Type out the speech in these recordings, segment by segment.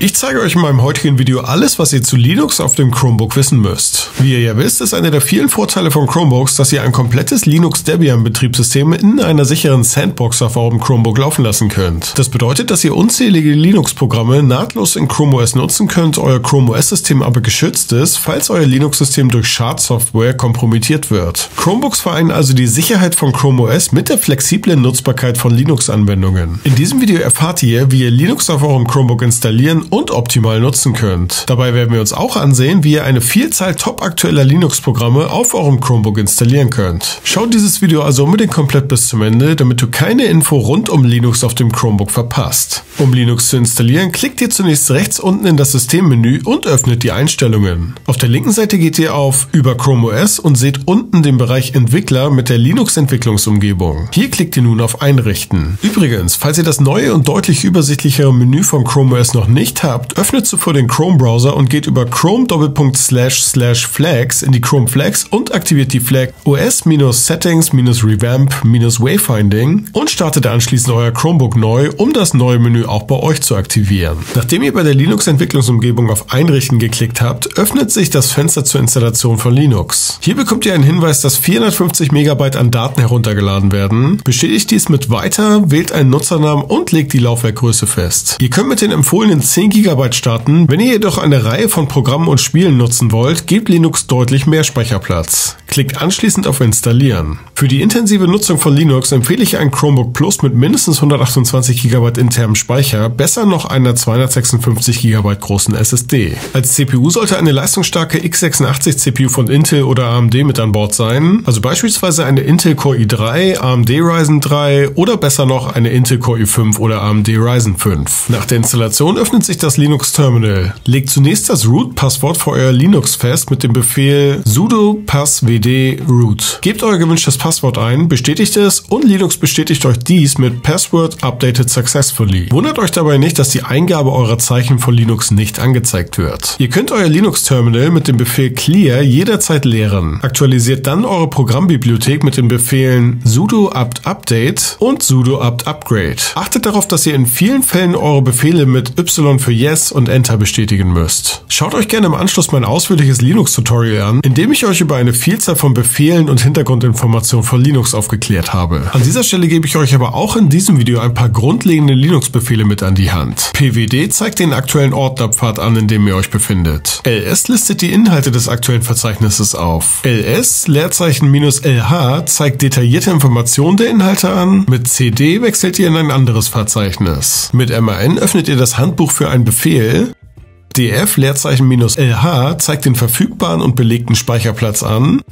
Ich zeige euch in meinem heutigen Video alles, was ihr zu Linux auf dem Chromebook wissen müsst. Wie ihr ja wisst, ist einer der vielen Vorteile von Chromebooks, dass ihr ein komplettes Linux-Debian-Betriebssystem in einer sicheren Sandbox auf eurem Chromebook laufen lassen könnt. Das bedeutet, dass ihr unzählige Linux-Programme nahtlos in Chrome OS nutzen könnt, euer Chrome OS-System aber geschützt ist, falls euer Linux-System durch Schadsoftware kompromittiert wird. Chromebooks vereinen also die Sicherheit von Chrome OS mit der flexiblen Nutzbarkeit von Linux-Anwendungen. In diesem Video erfahrt ihr, wie ihr Linux auf eurem Chromebook installieren und optimal nutzen könnt. Dabei werden wir uns auch ansehen, wie ihr eine Vielzahl topaktueller Linux-Programme auf eurem Chromebook installieren könnt. Schaut dieses Video also unbedingt komplett bis zum Ende, damit du keine Info rund um Linux auf dem Chromebook verpasst. Um Linux zu installieren, klickt ihr zunächst rechts unten in das Systemmenü und öffnet die Einstellungen. Auf der linken Seite geht ihr auf Über Chrome OS und seht unten den Bereich Entwickler mit der Linux-Entwicklungsumgebung. Hier klickt ihr nun auf Einrichten. Übrigens, falls ihr das neue und deutlich übersichtlichere Menü von Chrome OS noch nicht habt, öffnet zuvor den Chrome-Browser und geht über chrome://flags in die Chrome-Flags und aktiviert die Flag OS-Settings-Revamp-Wayfinding und startet anschließend euer Chromebook neu, um das neue Menü auch bei euch zu aktivieren. Nachdem ihr bei der Linux-Entwicklungsumgebung auf Einrichten geklickt habt, öffnet sich das Fenster zur Installation von Linux. Hier bekommt ihr einen Hinweis, dass 450 MB an Daten heruntergeladen werden. Bestätigt dies mit Weiter, wählt einen Nutzernamen und legt die Laufwerkgröße fest. Ihr könnt mit den empfohlenen 10 GB starten. Wenn ihr jedoch eine Reihe von Programmen und Spielen nutzen wollt, gebt Linux deutlich mehr Speicherplatz. Klickt anschließend auf Installieren. Für die intensive Nutzung von Linux empfehle ich ein Chromebook Plus mit mindestens 128 GB internem Speicher, besser noch einer 256 GB großen SSD. Als CPU sollte eine leistungsstarke x86 CPU von Intel oder AMD mit an Bord sein, also beispielsweise eine Intel Core i3, AMD Ryzen 3 oder besser noch eine Intel Core i5 oder AMD Ryzen 5. Nach der Installation öffnet sich das Linux-Terminal. Legt zunächst das Root-Passwort für euer Linux fest mit dem Befehl sudo passwd root. Gebt euer gewünschtes Passwort ein, bestätigt es und Linux bestätigt euch dies mit Password updated successfully. Wundert euch dabei nicht, dass die Eingabe eurer Zeichen von Linux nicht angezeigt wird. Ihr könnt euer Linux-Terminal mit dem Befehl clear jederzeit leeren. Aktualisiert dann eure Programmbibliothek mit den Befehlen sudo apt update und sudo apt upgrade. Achtet darauf, dass ihr in vielen Fällen eure Befehle mit Y für Yes und Enter bestätigen müsst. Schaut euch gerne im Anschluss mein ausführliches Linux-Tutorial an, in dem ich euch über eine Vielzahl von Befehlen und Hintergrundinformationen von Linux aufgeklärt habe. An dieser Stelle gebe ich euch aber auch in diesem Video ein paar grundlegende Linux-Befehle mit an die Hand. PWD zeigt den aktuellen Ordnerpfad an, in dem ihr euch befindet. LS listet die Inhalte des aktuellen Verzeichnisses auf. LS-LH zeigt detaillierte Informationen der Inhalte an. Mit CD wechselt ihr in ein anderes Verzeichnis. Mit MAN öffnet ihr das Handbuch für einen Befehl. df-lh zeigt den verfügbaren und belegten Speicherplatz an.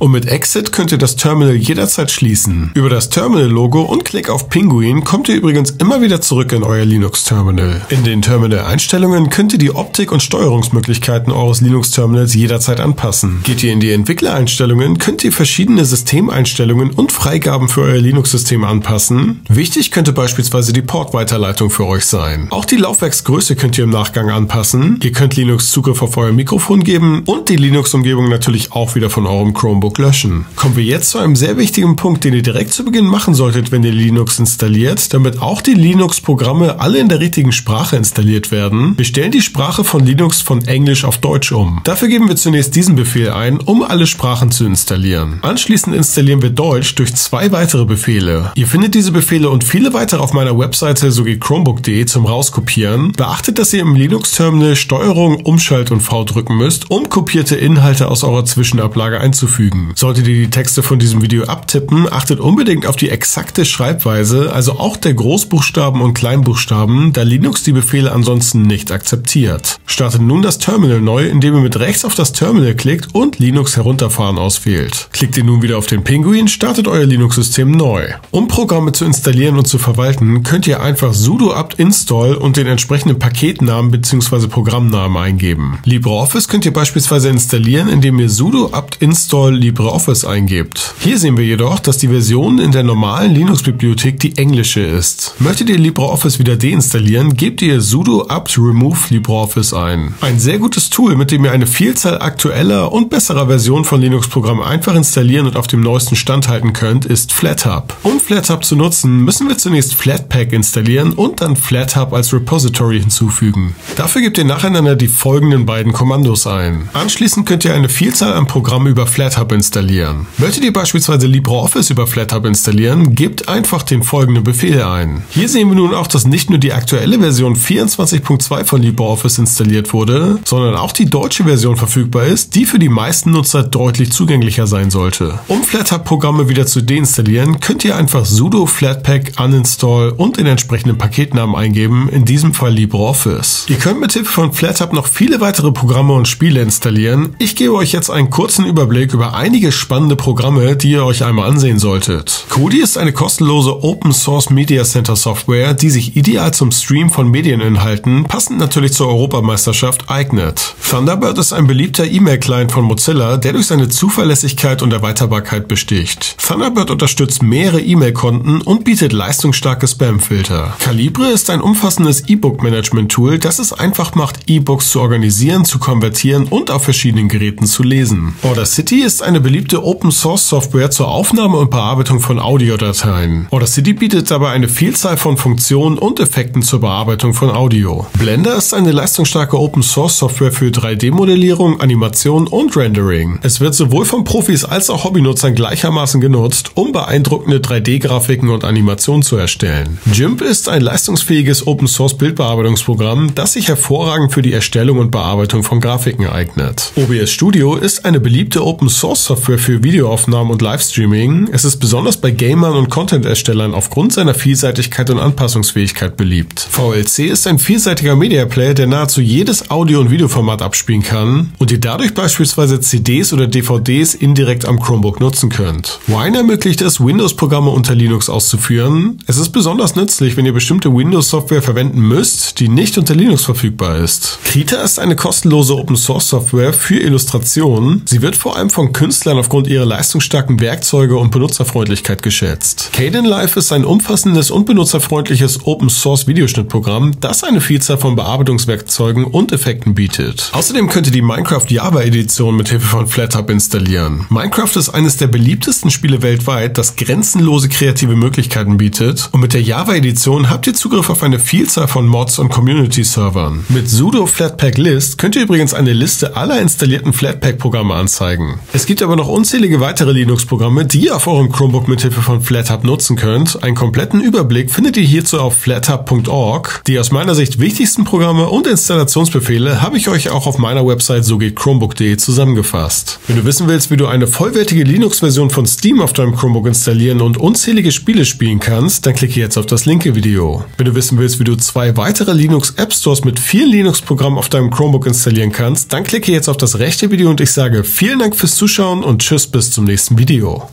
Und mit Exit könnt ihr das Terminal jederzeit schließen. Über das Terminal-Logo und Klick auf Pinguin kommt ihr übrigens immer wieder zurück in euer Linux-Terminal. In den Terminal-Einstellungen könnt ihr die Optik und Steuerungsmöglichkeiten eures Linux-Terminals jederzeit anpassen. Geht ihr in die Entwicklereinstellungen, könnt ihr verschiedene Systemeinstellungen und Freigaben für euer Linux-System anpassen. Wichtig könnte beispielsweise die Portweiterleitung für euch sein. Auch die Laufwerksgröße könnt ihr im Nachgang anpassen. Ihr könnt Linux Zugriff auf euer Mikrofon geben und die Linux-Umgebung natürlich auch wieder von eurem Chromebook löschen. Kommen wir jetzt zu einem sehr wichtigen Punkt, den ihr direkt zu Beginn machen solltet, wenn ihr Linux installiert, damit auch die Linux-Programme alle in der richtigen Sprache installiert werden. Wir stellen die Sprache von Linux von Englisch auf Deutsch um. Dafür geben wir zunächst diesen Befehl ein, um alle Sprachen zu installieren. Anschließend installieren wir Deutsch durch zwei weitere Befehle. Ihr findet diese Befehle und viele weitere auf meiner Webseite sowie Chromebook.de zum Rauskopieren. Beachtet, dass ihr im Linux-Terminal STRG, Umschalt und V drücken müsst, um kopierte Inhalte aus eurer Zwischenablage einzufügen. Solltet ihr die Texte von diesem Video abtippen, achtet unbedingt auf die exakte Schreibweise, also auch der Großbuchstaben und Kleinbuchstaben, da Linux die Befehle ansonsten nicht akzeptiert. Startet nun das Terminal neu, indem ihr mit rechts auf das Terminal klickt und Linux herunterfahren auswählt. Klickt ihr nun wieder auf den Pinguin, startet euer Linux-System neu. Um Programme zu installieren und zu verwalten, könnt ihr einfach sudo apt install und den entsprechenden Paketnamen bzw. Programmnamen eingeben. LibreOffice könnt ihr beispielsweise installieren, indem ihr sudo apt install LibreOffice eingebt. Hier sehen wir jedoch, dass die Version in der normalen Linux-Bibliothek die englische ist. Möchtet ihr LibreOffice wieder deinstallieren, gebt ihr sudo apt remove LibreOffice ein. Ein sehr gutes Tool, mit dem ihr eine Vielzahl aktueller und besserer Versionen von Linux-Programmen einfach installieren und auf dem neuesten Stand halten könnt, ist Flathub. Um Flathub zu nutzen, müssen wir zunächst Flatpak installieren und dann Flathub als Repository hinzufügen. Dafür gebt ihr nacheinander die folgenden beiden Kommandos ein. Anschließend könnt ihr eine Vielzahl an Programmen über Flathub installieren. Möchtet ihr beispielsweise LibreOffice über Flathub installieren, gebt einfach den folgenden Befehl ein. Hier sehen wir nun auch, dass nicht nur die aktuelle Version 24.2 von LibreOffice installiert wurde, sondern auch die deutsche Version verfügbar ist, die für die meisten Nutzer deutlich zugänglicher sein sollte. Um Flathub-Programme wieder zu deinstallieren, könnt ihr einfach sudo flatpak uninstall und den entsprechenden Paketnamen eingeben, in diesem Fall LibreOffice. Ihr könnt mit Hilfe von Flathub noch viele weitere Programme und Spiele installieren. Ich gebe euch jetzt einen kurzen Überblick über einige spannende Programme, die ihr euch einmal ansehen solltet. Kodi ist eine kostenlose Open Source Media Center Software, die sich ideal zum Stream von Medieninhalten, passend natürlich zur Europameisterschaft, eignet. Thunderbird ist ein beliebter E-Mail-Client von Mozilla, der durch seine Zuverlässigkeit und Erweiterbarkeit besticht. Thunderbird unterstützt mehrere E-Mail-Konten und bietet leistungsstarke Spam-Filter. Calibre ist ein umfassendes E-Book-Management-Tool, das es einfach macht, E-Books zu organisieren, zu konvertieren und auf verschiedenen Geräten zu lesen. Audacity ist eine beliebte Open-Source-Software zur Aufnahme und Bearbeitung von Audiodateien. Audacity bietet dabei eine Vielzahl von Funktionen und Effekten zur Bearbeitung von Audio. Blender ist eine leistungsstarke Open-Source-Software für 3D-Modellierung, Animation und Rendering. Es wird sowohl von Profis als auch Hobbynutzern gleichermaßen genutzt, um beeindruckende 3D-Grafiken und Animationen zu erstellen. GIMP ist ein leistungsfähiges Open-Source-Bildbearbeitungsprogramm, das sich hervorragend für die Erstellung und Bearbeitung von Grafiken eignet. OBS Studio ist eine beliebte Open-Source-Software für Videoaufnahmen und Livestreaming. Es ist besonders bei Gamern und Content-Erstellern aufgrund seiner Vielseitigkeit und Anpassungsfähigkeit beliebt. VLC ist ein vielseitiger Media-Player, der nahezu jedes Audio- und Videoformat abspielen kann und ihr dadurch beispielsweise CDs oder DVDs indirekt am Chromebook nutzen könnt. Wine ermöglicht es, Windows-Programme unter Linux auszuführen. Es ist besonders nützlich, wenn ihr bestimmte Windows-Software verwenden müsst, die nicht unter Linux verfügbar ist. Krita ist eine kostenlose Open-Source-Software für Illustrationen. Sie wird vor allem von Künstlern aufgrund ihrer leistungsstarken Werkzeuge und Benutzerfreundlichkeit geschätzt. Kdenlive ist ein umfassendes und benutzerfreundliches Open-Source-Videoschnittprogramm, das eine Vielzahl von Bearbeitungswerkzeugen und Effekten bietet. Außerdem könnt ihr die Minecraft-Java-Edition mit Hilfe von Flathub installieren. Minecraft ist eines der beliebtesten Spiele weltweit, das grenzenlose kreative Möglichkeiten bietet, und mit der Java-Edition habt ihr Zugriff auf eine Vielzahl von Mods und Community-Servern. Mit sudo flatpak list könnt ihr übrigens eine Liste aller installierten Flatpak-Programme anzeigen. Es gibt aber noch unzählige weitere Linux-Programme, die ihr auf eurem Chromebook mit Hilfe von Flathub nutzen könnt. Einen kompletten Überblick findet ihr hierzu auf flathub.org. Die aus meiner Sicht wichtigsten Programme und Installationsbefehle habe ich euch auch auf meiner Website sogehtchromebook.de zusammengefasst. Wenn du wissen willst, wie du eine vollwertige Linux-Version von Steam auf deinem Chromebook installieren und unzählige Spiele spielen kannst, dann klicke jetzt auf das Linke-Video. Wenn du wissen willst, wie du 2 weitere Linux-App-Stores mit vielen Linux-Programmen auf deinem Chromebook installieren kannst, dann klicke jetzt auf das rechte Video und ich sage vielen Dank fürs Zuschauen und tschüss bis zum nächsten Video.